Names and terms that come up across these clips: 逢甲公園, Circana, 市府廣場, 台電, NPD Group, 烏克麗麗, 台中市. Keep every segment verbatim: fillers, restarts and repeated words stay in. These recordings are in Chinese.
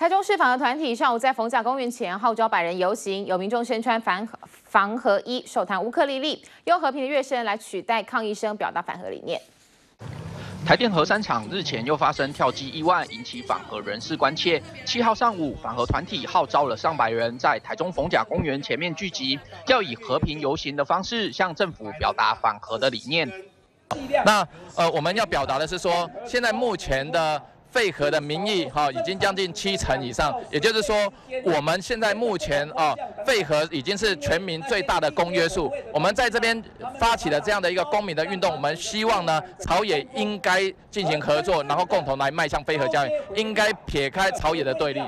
台中市访核团体上午在逢甲公园前号召百人游行，有民众身穿反防核衣，手弹乌克丽丽，用和平的乐声来取代抗议声，表达反核理念。台电核三厂日前又发生跳机意外，引起反核人士关切。七号上午，反核团体号召了上百人在台中逢甲公园前面聚集，要以和平游行的方式向政府表达反核的理念。那呃，我们要表达的是说，现在目前的 废核的民意哈、哦、已经将近七成以上，也就是说，我们现在目前啊、哦、废核已经是全民最大的公约数。我们在这边发起了这样的一个公民的运动，我们希望呢，朝野应该进行合作，然后共同来迈向非核家园，应该撇开朝野的对立。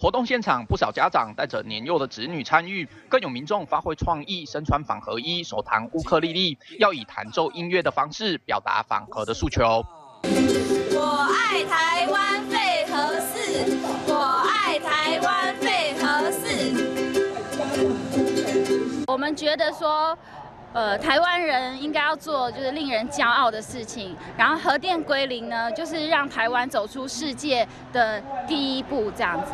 活动现场不少家长带着年幼的子女参与，更有民众发挥创意，身穿反核衣，手弹乌克丽丽，要以弹奏音乐的方式表达反核的诉求。 我爱台湾废核四，我爱台湾废核四。我们觉得说，呃，台湾人应该要做就是令人骄傲的事情，然后核电归零呢，就是让台湾走出世界的第一步，这样子。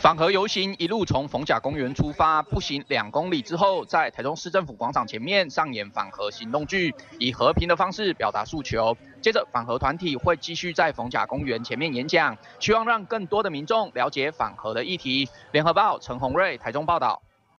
反核游行一路从逢甲公园出发，步行两公里之后，在台中市政府广场前面上演反核行动剧，以和平的方式表达诉求。接着，反核团体会继续在逢甲公园前面演讲，希望让更多的民众了解反核的议题。联合报陈宏睿台中报道。